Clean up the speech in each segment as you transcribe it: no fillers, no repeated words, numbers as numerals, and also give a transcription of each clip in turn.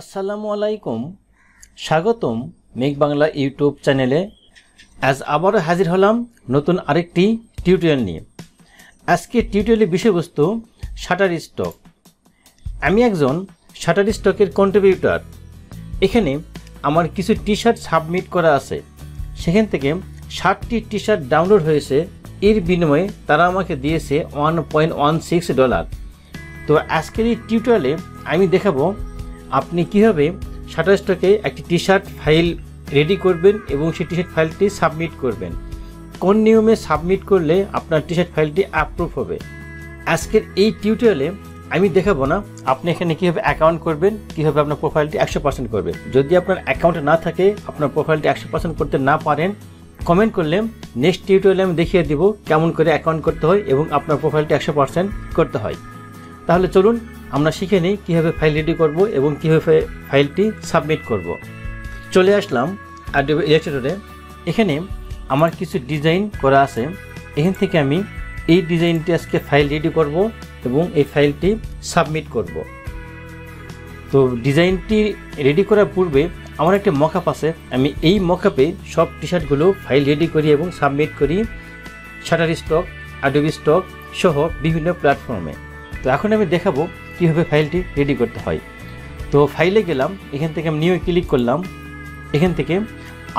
আসসালামুয়ালাইকুম স্বাগতম make Bangla YouTube চ্যানেলে। আজ আবারও হাজির হলাম নতুন আরেকটি টিউটোরিয়াল নিয়ে। আজকে টিউটোরিয়ালের বিষয়বস্তু শাটারস্টক। আমি একজন শাটারস্টকের কন্ট্রিবিউটর। এখানে আমার কিছু টি শার্ট সাবমিট করা আছে, সেখান থেকে 60টি টি শার্ট ডাউনলোড হয়েছে। এর বিনিময়ে তারা আমাকে দিয়েছে $1.16। তো আজকের এই টিউটোরিয়ালে আমি দেখাবো আপনি কীভাবে শাটারস্টকে একটি টি শার্ট ফাইল রেডি করবেন এবং সেই টি শার্ট ফাইলটি সাবমিট করবেন, কোন নিয়মে সাবমিট করলে আপনার টি শার্ট ফাইলটি অ্যাপ্রুভ হবে। আজকের এই টিউটোরিয়ালে আমি দেখাবো না আপনি এখানে কীভাবে অ্যাকাউন্ট করবেন, কীভাবে আপনার প্রোফাইলটি 100% করবেন। যদি আপনার অ্যাকাউন্ট না থাকে, আপনার প্রোফাইলটি 100% করতে না পারেন, কমেন্ট করলে নেক্সট টিউটোরিয়ালে আমি দেখিয়ে দেবো কেমন করে অ্যাকাউন্ট করতে হয় এবং আপনার প্রোফাইলটি 100% করতে হয়। তাহলে চলুন আমরা শিখে নিই কীভাবে ফাইল রেডি করব এবং কীভাবে ফাইলটি সাবমিট করব। চলে আসলাম অ্যাডোবি ইলাস্ট্রেটরে। এখানে আমার কিছু ডিজাইন করা আছে, এখান থেকে আমি এই ডিজাইনটি আজকে ফাইল রেডি করব এবং এই ফাইলটি সাবমিট করব। তো ডিজাইনটি রেডি করার পূর্বে আমার একটা মকআপ আছে, আমি এই মকআপে সব টি শার্টগুলো ফাইল রেডি করি এবং সাবমিট করি শাটারস্টক, অ্যাডোবি স্টক সহ বিভিন্ন প্ল্যাটফর্মে। তো এখন আমি দেখাবো কীভাবে ফাইলটি রেডি করতে হয়। তো ফাইলে গেলাম, এখান থেকে আমি নিউ ক্লিক করলাম। এখান থেকে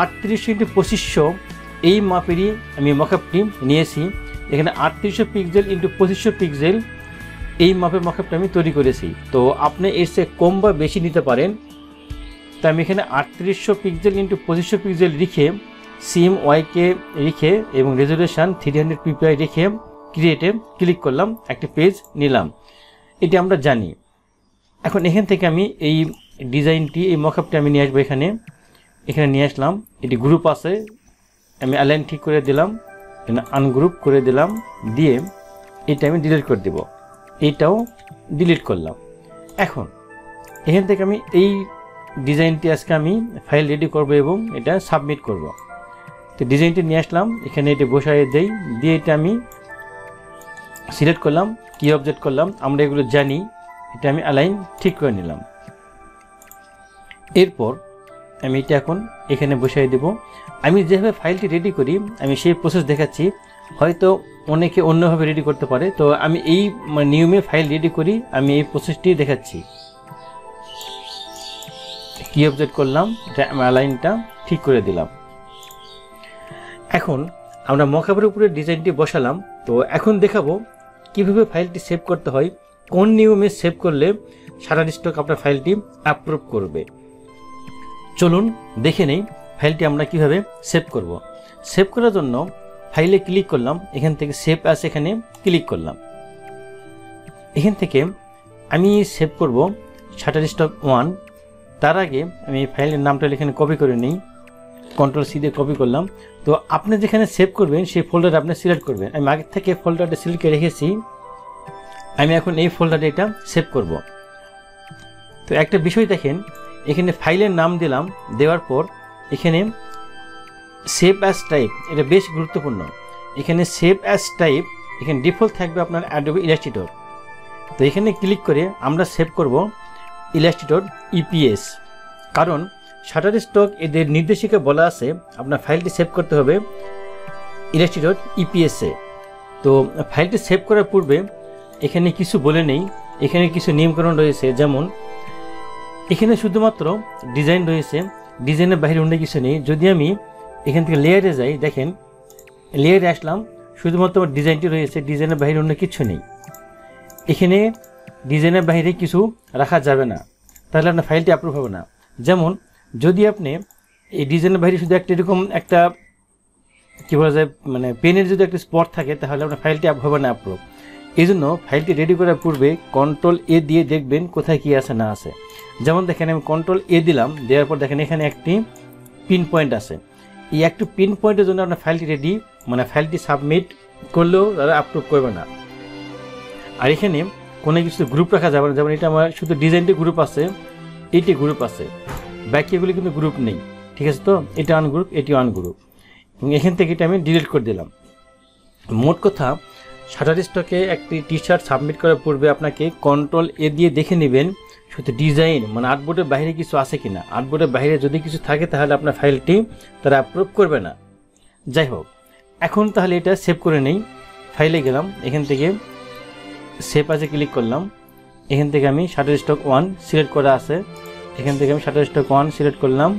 38x2500 এই মাপেরই আমি মকআপটি নিয়েছি। এখানে 3800 পিক্সেল x 2500 পিক্সেল এই মাপের মকআপটা আমি তৈরি করেছি। তো আপনি এর চেয়ে কম বা বেশি নিতে পারেন। তো আমি এখানে 3800 পিক্সেল x 2500 পিক্সেল লিখে CMYK লিখে এবং রেজুলেশন 300 PPI রেখে ক্রিয়েটে ক্লিক করলাম, একটা পেজ নিলাম, এটা আমরা জানি। এখন এখান থেকে আমি এই ডিজাইনটি, এই মকআপটি আমি নিয়ে আসবো। এখানে নিয়ে আসলাম, এটি গ্রুপ আছে, আমি অ্যালাইন ঠিক করে দিলাম, আনগ্রুপ করে দিলাম, দিয়ে এটা আমি ডিলিট করে দেব, এটাও ডিলিট করলাম। এখন এখান থেকে আমি এই ডিজাইনটি আজকে আমি ফাইল রেডি করব এবং এটা সাবমিট করব। তো ডিজাইনটি নিয়ে আসলাম, এখানে এটা বসায় দেই, দিয়ে এটা আমি সিলেক্ট করলাম, কি অবজেক্ট করলাম, আমরা এগুলো জানি, এটা আমি অ্যালাইন ঠিক করে নিলাম। এরপর আমি এটা এখন এখানে বসিয়ে দেব। আমি যেভাবে ফাইলটি রেডি করি আমি সেই প্রসেস দেখাচ্ছি, হয়তো অনেকে অন্যভাবে রেডি করতে পারে। তো আমি এই নিয়মে ফাইল রেডি করি, আমি এই প্রসেসটি দেখাচ্ছি। কি অবজেক্ট করলাম, এটা আমি অ্যালাইনটা ঠিক করে দিলাম। এখন আমরা মকআপের উপরে ডিজাইনটি বসালাম। তো এখন দেখাবো কীভাবে ফাইলটি সেভ করতে হয়, কোন নিয়মে সেভ করলে শাটারস্টক আপনার ফাইলটি অ্যাপ্রুভ করবে। চলুন দেখে নেই ফাইলটি আমরা কিভাবে সেভ করব। সেভ করার জন্য ফাইলে ক্লিক করলাম, এখান থেকে সেভ অ্যাজ এখানে ক্লিক করলাম। এখান থেকে আমি সেভ করব শাটারস্টক 1। তার আগে আমি ফাইলের নামটা এখানে কপি করে নিই, Ctrl+C দিয়ে কপি করলাম। তো আপনি যেখানে সেভ করবেন সেই ফোল্ডারে আপনি সিলেক্ট করবেন। আমি আগে থেকে ফোল্ডারটা সিলেক্ট করে রেখেছি, আমি এখন এই ফোল্ডারে এটা সেভ করব। তো একটা বিষয় দেখেন, এখানে ফাইলের নাম দিলাম, দেওয়ার পর এখানে সেভ অ্যাজ টাইপ, এটা বেশ গুরুত্বপূর্ণ। এখানে সেভ অ্যাজ টাইপ এখানে ডিফল্ট থাকবে আপনার অ্যাডোবি ইলাস্ট্রেটর। তো এখানে ক্লিক করে আমরা সেভ করব ইলাস্ট্রেটর EPS, কারণ শাটারস্টক এদের নির্দেশিকা বলা আছে আপনার ফাইলটি সেভ করতে হবে ইলাস্ট্রেটর EPS এ। তো ফাইলটি সেভ করার পূর্বে এখানে কিছু বলে নেই, এখানে কিছু নিয়মকানুন রয়েছে, যেমন এখানে শুধুমাত্র ডিজাইন রয়েছে, ডিজাইনের বাইরে অন্য কিছু নেই। যদি আমি এখান থেকে লেয়ারে যাই, দেখেন লেয়ারে আসলাম, শুধুমাত্র ডিজাইনটি রয়েছে, ডিজাইনের বাইরে অন্য কিছু নেই। এখানে ডিজাইনের বাইরে কিছু রাখা যাবে না, তাহলে আপনার ফাইলটি অ্যাপ্রুভ হবে না। যেমন যদি আপনি এই ডিজাইনের বাইরে শুধু একটা এরকম একটা কী বলা যায়, মানে পেনের যদি একটা স্পট থাকে, তাহলে আপনার ফাইলটি হবে না অ্যাপ্রুভ। এই জন্য ফাইলটি রেডি করার পূর্বে Ctrl+A দিয়ে দেখবেন কোথায় কী আছে না আছে। যেমন দেখেন আমি Ctrl+A দিলাম, দেওয়ার পর দেখেন এখানে একটি পিন পয়েন্ট আছে, এই একটি পিন পয়েন্টের জন্য আপনার ফাইলটি রেডি, মানে ফাইলটি সাবমিট করলেও তারা অ্যাপ্রুভ করবে না। আর এখানে কোনো কিছু গ্রুপ রাখা যাবে না, যেমন এটা আমার শুধু ডিজাইনটি গ্রুপ আছে, এটি গ্রুপ আছে, বাকিগুলি কিন্তু গ্রুপ নেই, ঠিক আছে। তো এটা আনগ্রুপ, এটি আনগ্রুপ, এবং এখান থেকে এটা আমি ডিলিট করে দিলাম। মোট কথা, শাটারস্টকে একটি টি শার্ট সাবমিট করার পূর্বে আপনাকে Ctrl+A দিয়ে দেখে নেবেন শুধু ডিজাইন মানে আর্টবোর্ডের বাইরে কিছু আছে কিনা, আর্টবোর্ডের বাইরে যদি কিছু থাকে তাহলে আপনার ফাইলটি তারা অ্যাপ্রুভ করবে না। যাই হোক, এখন তাহলে এটা সেভ করে নেই। ফাইলে গেলাম, এখান থেকে সেভ আছে ক্লিক করলাম। এখান থেকে আমি শাটারস্টক 1 সিলেক্ট করা আছে, এখান থেকে আমি শাটারস্টক 1 সিলেক্ট করলাম,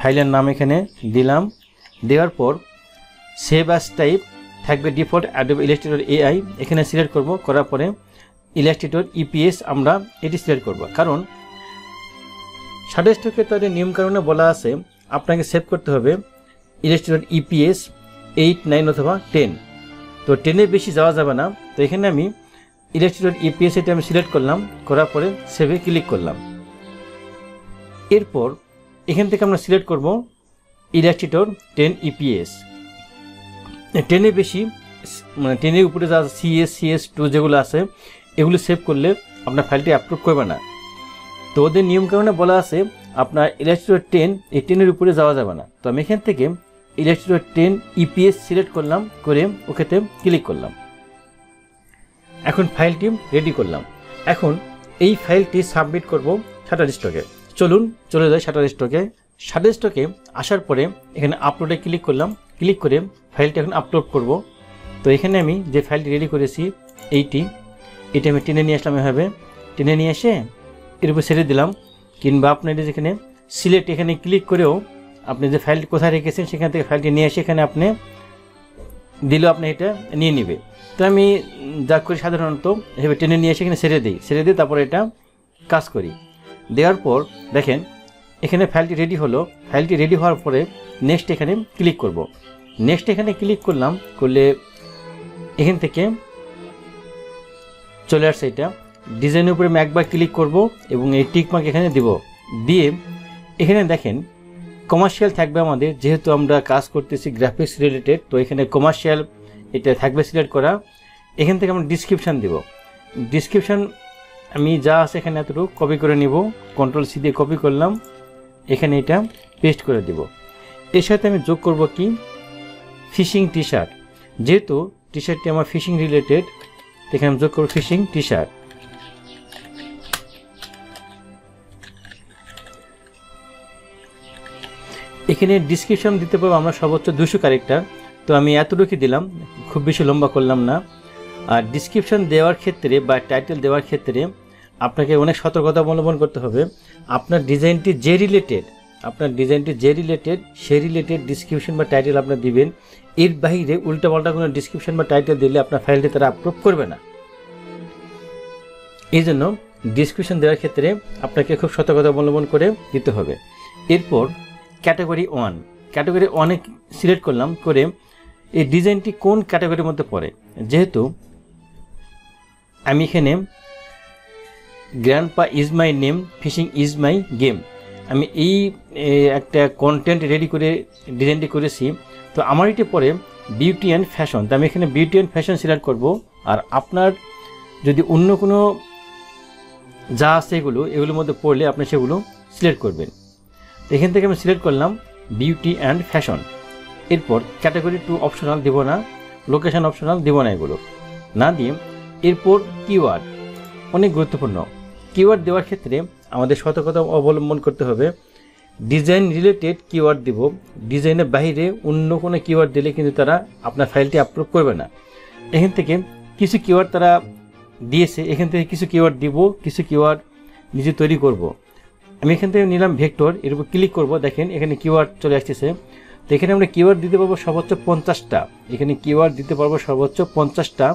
ফাইলের নাম এখানে দিলাম। দেওয়ার পর সেভ অ্যাজ টাইপ থাকবে ডিফল্ট অ্যাডোব ইলাস্ট্রেটর এআই, এখানে সিলেক্ট করব। করার পরে ইলাস্ট্রেটর ইপিএস আমরা এটি সিলেক্ট করব, কারণ শাটারস্টকের তাদের নিয়মকানুনে বলা আছে আপনাকে সেভ করতে হবে ইলাস্ট্রেটর ইপিএস 8, 9 অথবা 10, তো 10-এর বেশি যাওয়া যাবে না। তো এখানে আমি ইলাস্ট্রেটর ইপিএস এটা আমি সিলেক্ট করলাম, করার পরে সেভে ক্লিক করলাম। এরপর এখান থেকে আমরা সিলেক্ট করব ইলাস্ট্রেটর 10 ইপিএস, 10-এর বেশি মানে 10-এর উপরে যা CS, CS2 যেগুলো আছে এগুলো সেভ করলে আপনার ফাইলটি অ্যাপ্রুভ করবে না। তো ওদের নিয়ম কারণে বলা আছে আপনার ইলাস্ট্রেটর 10 এই 10-এর উপরে যাওয়া যাবে না। তো আমি এখান থেকে ইলাস্ট্রেটর 10 ইপিএস সিলেক্ট করলাম, করে ওকেতে ক্লিক করলাম। এখন ফাইলটি রেডি করলাম। এখন এই ফাইলটি সাবমিট করব শাটারস্টকে। চলুন চলে যাই শাটারস্টকে। শাটারস্টকে আসার পরে এখানে আপলোডে ক্লিক করলাম, ক্লিক করে ফাইলটি এখন আপলোড করব। তো এখানে আমি যে ফাইলটি রেডি করেছি এইটি, এটা আমি টেনে নিয়ে আসলাম এভাবে, টেনে নিয়ে এসে এর উপর ছেড়ে দিলাম, কিংবা আপনি যেখানে সিলেক্ট এখানে ক্লিক করেও আপনি যে ফাইলটি কোথায় রেখেছেন সেখান থেকে ফাইলটি নিয়ে এসে এখানে আপনি দিলেও আপনি এটা নিয়ে নেবে। তো আমি যা করি সাধারণত এভাবে টেনে নিয়ে এসে এখানে ছেড়ে দিই, তারপরে এটা কাজ করি। দেওয়ার পর দেখেন এখানে ফাইলটি রেডি হলো। ফাইলটি রেডি হওয়ার পরে নেক্সট এখানে ক্লিক করব। নেক্সট এখানে ক্লিক করলাম, করলে এখান থেকে চলে আসছে এটা ডিজাইনের উপরে আমি একবার ক্লিক করব এবং এই টিকমার্ক এখানে দিব। দিয়ে এখানে দেখেন কমার্শিয়াল থাকবে আমাদের, যেহেতু আমরা কাজ করতেছি গ্রাফিক্স রিলেটেড, তো এখানে কমার্শিয়াল এটা থাকবে সিলেক্ট করা। এখান থেকে আমরা ডিসক্রিপশান দিব। ডিসক্রিপশান আমি যা আছে এখানে এতটুকু কপি করে নিব, Ctrl+C দিয়ে কপি করলাম, এখানে এটা পেস্ট করে দিব। এর সাথে আমি যোগ করব কি ফিশিং টি শার্ট, যেহেতু টি শার্টটি আমার ফিশিং রিলেটেড, এখানে আমি যোগ করব ফিশিং টি শার্ট। এখানে ডিসক্রিপশান দিতে পারবো আমরা সর্বোচ্চ 200 ক্যারেক্টার, তো আমি এতটুকু দিলাম, খুব বেশি লম্বা করলাম না। আর ডিসক্রিপশান দেওয়ার ক্ষেত্রে বা টাইটেল দেওয়ার ক্ষেত্রে আপনাকে অনেক সতর্কতা অবলম্বন করতে হবে। আপনার ডিজাইনটি যে রিলেটেড, সেই রিলেটেড ডিসক্রিপশান বা টাইটেল আপনি দিবেন। এর বাইরে উল্টাপাল্টা কোনো ডিসক্রিপশান বা টাইটেল দিলে আপনার ফাইলটি তারা অ্যাপ্রুভ করবে না। এই জন্য ডিসক্রিপশান দেওয়ার ক্ষেত্রে আপনাকে খুব সতর্কতা অবলম্বন করে দিতে হবে। এরপর ক্যাটাগরি 1, ক্যাটাগরি 1-এ সিলেক্ট করলাম, করে এই ডিজাইনটি কোন ক্যাটাগরির মধ্যে পড়ে। যেহেতু আমি এখানে grandpa is my name, fishing is my game, আমি এই একটা কন্টেন্ট রেডি করে ডিজাইনটি করেছি, তো আমার এটি পড়ে বিউটি অ্যান্ড ফ্যাশন। তো আমি এখানে বিউটি অ্যান্ড ফ্যাশন সিলেক্ট করব। আর আপনার যদি অন্য কোনো যা আছে এগুলোর মধ্যে পড়লে আপনি সেগুলো সিলেক্ট করবেন। এখান থেকে আমি সিলেক্ট করলাম বিউটি অ্যান্ড ফ্যাশন। এরপর ক্যাটাগরি 2 অপশনাল দেব না, লোকেশান অপশনাল দেব না, এগুলো না দিয়ে এরপর কিওয়ার্ড অনেক গুরুত্বপূর্ণ। কিওয়ার্ড দেওয়ার ক্ষেত্রে আমাদের সতর্কতা অবলম্বন করতে হবে। ডিজাইন রিলেটেড কিওয়ার্ড দেব, ডিজাইনের বাইরে অন্য কোনো কিওয়ার্ড দিলে কিন্তু তারা আপনার ফাইলটি অ্যাপ্রুভ করবে না। এখান থেকে কিছু কিওয়ার্ড তারা দিয়েছে, এখান থেকে কিছু কিওয়ার্ড দিব, কিছু কিওয়ার্ড নিজে তৈরি করব। আমি এখান থেকে নিলাম ভেক্টর, এর উপর ক্লিক করব, দেখেন এখানে কিওয়ার্ড চলে আসতেছে। তো এখানে আমরা কিওয়ার্ড দিতে পারবো সর্বোচ্চ 50টা, এখানে কিওয়ার্ড দিতে পারবো সর্বোচ্চ 50টা।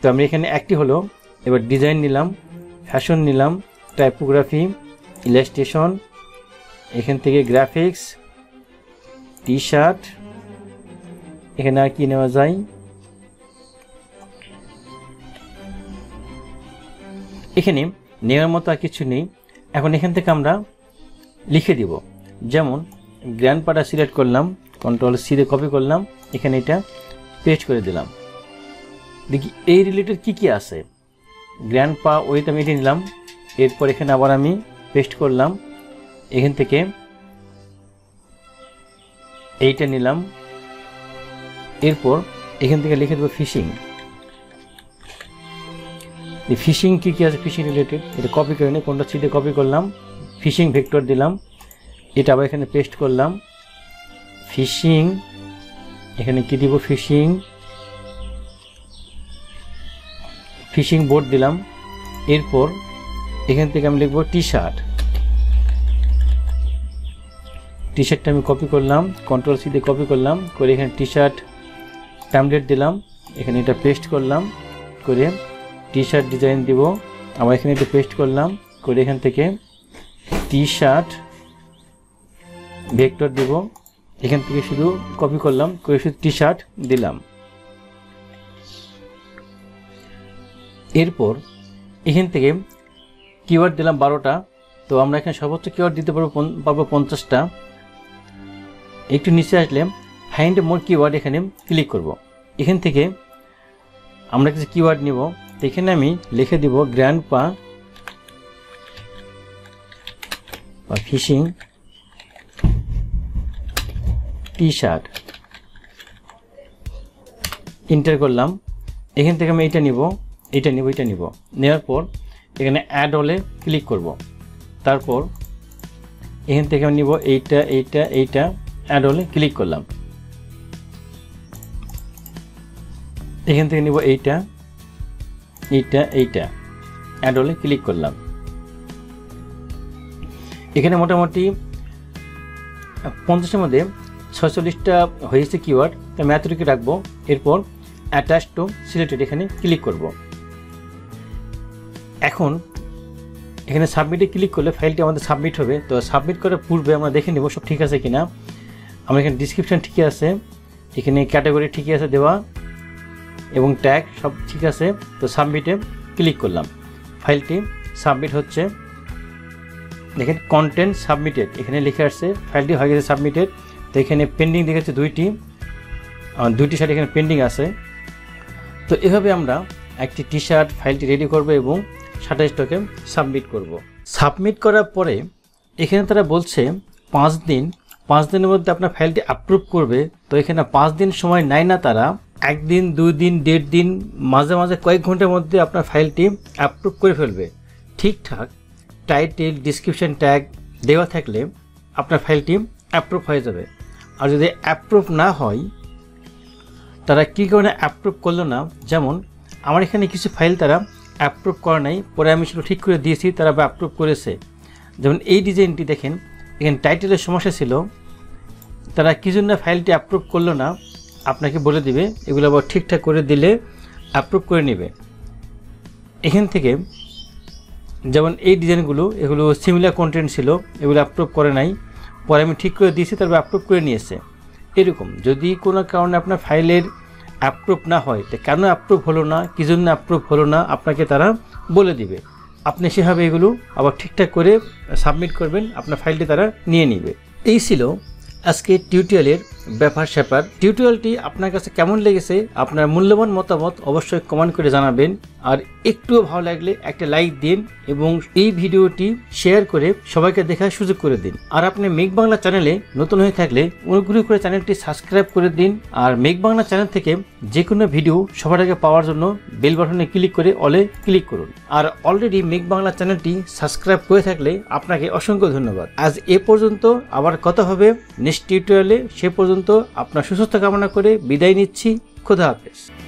তো আমি এখানে একটি হলো, এবার ডিজাইন নিলাম, ফ্যাশন নিলাম, টাইপোগ্রাফি, ইলাস্ট্রেশন, এখান থেকে গ্রাফিক্স, টি শার্ট, এখানে আর কি নেওয়া যায়, এখানে নেওয়ার মতো আর কিছু নেই। এখন এখান থেকে আমরা লিখে দিব, যেমন গ্র্যান্ডপাটা সিলেক্ট করলাম, Ctrl+C দিয়ে কপি করলাম, এখানে এটা পেস্ট করে দিলাম। দেখি এই রিলেটেড কি আছে। গ্র্যান্ডপা ওইতে আমি এটি নিলাম, এরপর এখানে আবার আমি পেস্ট করলাম, এখান থেকে এইটা নিলাম, এরপর এখান থেকে লিখে দেব ফিশিং। फिशिंग की आज फिशिंग रिलेटेड ये कपि कर सीधे कपि कर लम फिशिंग भेक्टर दिलाम ये आबार एखाने पेस्ट कर लम फिशिंग एखाने कि देब फिशिंग फिशिंग बोर्ड दिलाम एरपर एखान थेके आमि लिखब टी शार्ट आमि कपि करलाम कंट्रोल सी दिये कपि करलाम करे एखाने टी शार्ट टेमप्लेट दिलाम एखाने एटा पेस्ट करलाम करे टी शार्ट डिजाइन देब आबार एखाने एटा पेस्ट करलाम करे एखान थेके टी शार्ट भेक्टर देब एखान थेके शुधु कपि करलाम करे शुधु टी शार्ट दिलाम एरपर एखान थेके कीवर्ड दिलाम 12टा तो आमरा एखाने सर्वोच्च कीवर्ड दिते पारबो 50टा एकटु नीचे आसले फाइंड मोर कीवर्ड एखाने क्लिक करब एखान थेके आमरा किछु कीवर्ड निब तो एखाने आमि लिखे देब ग्रैंडपा बा फिशिंग टी शार्ट एंटर करलाम एखान थेके आमि एटा निब नेওয়ার एखे एड हले क्लिक करब तरपर एखान थेके आमि निब एटा एटा एटा एड हले क्लिक करलाम एखान थेके निब एटा एटा एटा एड हले क्लिक करलाम एखाने मोटामुटी 50 मध्य 46टा हयेछे कीवर्ड तो आमि एतटुकु राखबो एरपर अटैच टू सिलेक्टेड एखाने क्लिक करब एखन एखाने सबमिटे क्लिक करले फाइलटी आमादेर सबमिट होबे तो सबमिट करार पूर्वे आमरा देखे नेब सब ठीक आछे किना आमरा एखाने डिस्क्रिप्शन ठीक आछे एखाने कैटेगरि ठीक आछे देवा एबं टैग सब ठीक आछे तो सबमिटे क्लिक करलाम फाइलटी सबमिट होच्छे देखें कन्टेंट सबमिटेड एखाने लेखा आछे फाइलटी हये गेछे सबमिटेड तो एखाने पेंडिंग देखाচ্ছে दुइटी शार्ट एखाने पेंडिंग आछे तो एभाबे आमरा एकटी टी शार्ट फाइलटी रेडी करब एबं Shutterstock सबमिट करब सबमिट करार परे एखाने तारा बोलছে 5 दिन मध्य आपनार फाइलटी अप्रूव करबे तो एखाने 5 दिन समय नेয় ना तारा 1 दिन 2 दिन 1.5 दिन माझे माझे कयेक घंटार मध्य आपनार फाइलटी अप्रूव करे फेलबे ठीकठाक टाइटल डिस्क्रिप्शन टैग देवा थाकले आपनार फाइलटी अप्रूव हये जाबे आर जदि अप्रूव ना हय तारा कि कारणे अप्रूव करलो ना जेमन आमार एखाने किछु फाइल तारा अप्रूव करे नाई परे आमि सेटा ठीक करे दियेछि तारा अप्रूव करेछे जेमन एई डिजाइनटी देखें एखाने टाइटलेर समस्या छिलो तारा किजोन्नो फाइलटी अप्रूव करलो ना आपनाके बोले दिबे एगुलो आबार ठीकठाक करे दिले अप्रूव करे नेबे एखान थेके जेमन एई डिजाइनगुलो एगुलो सिमिलार कन्टेंट छिलो एगुलो अप्रूव करे नाई परे आमि ठीक करे दियेछि तारा अप्रूव करे नियेछे एरকম যদি কোনো কারণে আপনার ফাইলের অ্যাপ্রুভ না হয় তো কেন অ্যাপ্রুভ হলো না কি জন্য অ্যাপ্রুভ হলো না আপনাকে তারা বলে দিবে আপনি সেভাবে এগুলো আবার ঠিকঠাক করে সাবমিট করবেন আপনার ফাইলটি তারা নিয়ে নেবে এই ছিল আজকে টিউটোরিয়ালের ব্যাপার স্যাপার টিউটোরিয়ালটি আপনার কাছে কেমন লেগেছে আপনার মূল্যবান মতামত অবশ্যই কমেন্ট করে জানাবেন আর একটুও ভালো লাগলে একটা লাইক দিন এবং এই ভিডিওটি শেয়ার করে সবাইকে দেখার সুযোগ করে দিন আর আপনি মেক বাংলা চ্যানেলে নতুন হয়ে থাকলে অনুগ্রহ করে চ্যানেলটি সাবস্ক্রাইব করে দিন আর মেক বাংলা চ্যানেল থেকে যে কোনো ভিডিও সবার আগে পাওয়ার জন্য বেল বাটনে ক্লিক করে অলে ক্লিক করুন আর অলরেডি মেক বাংলা চ্যানেলটি সাবস্ক্রাইব করে থাকলে আপনাকে অসংখ্য ধন্যবাদ আজ এ পর্যন্ত আবার কথা হবে नेक्स्ट টিউটোরিয়ালে সে পর্যন্ত আপনার সুস্থতা কামনা করে বিদায় নিচ্ছি খোদা হাফেজ।